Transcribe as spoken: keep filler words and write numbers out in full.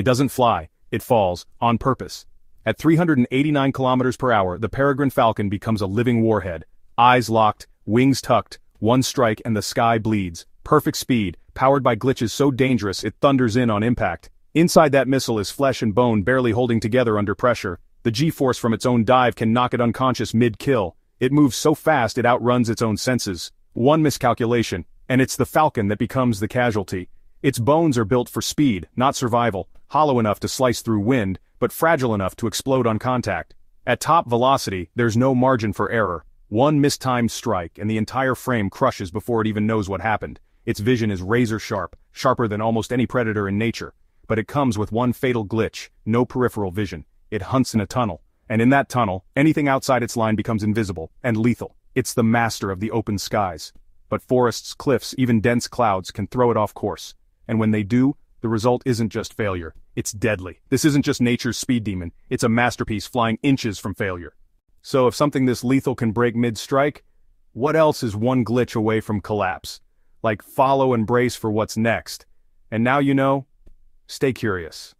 It doesn't fly, it falls, on purpose. At three hundred eighty-nine kilometers per hour, the peregrine falcon becomes a living warhead. Eyes locked, wings tucked, one strike and the sky bleeds. Perfect speed, powered by glitches so dangerous it thunders in on impact. Inside that missile is flesh and bone barely holding together under pressure. The G-force from its own dive can knock it unconscious mid-kill. It moves so fast it outruns its own senses. One miscalculation, and it's the falcon that becomes the casualty. Its bones are built for speed, not survival, hollow enough to slice through wind, but fragile enough to explode on contact. At top velocity, there's no margin for error. One mistimed strike, and the entire frame crushes before it even knows what happened. Its vision is razor-sharp, sharper than almost any predator in nature. But it comes with one fatal glitch, no peripheral vision. It hunts in a tunnel, and in that tunnel, anything outside its line becomes invisible, and lethal. It's the master of the open skies. But forests, cliffs, even dense clouds can throw it off course. And when they do, the result isn't just failure, it's deadly. This isn't just nature's speed demon, it's a masterpiece flying inches from failure. So if something this lethal can break mid-strike, what else is one glitch away from collapse? Like, follow and brace for what's next. And now you know, stay curious.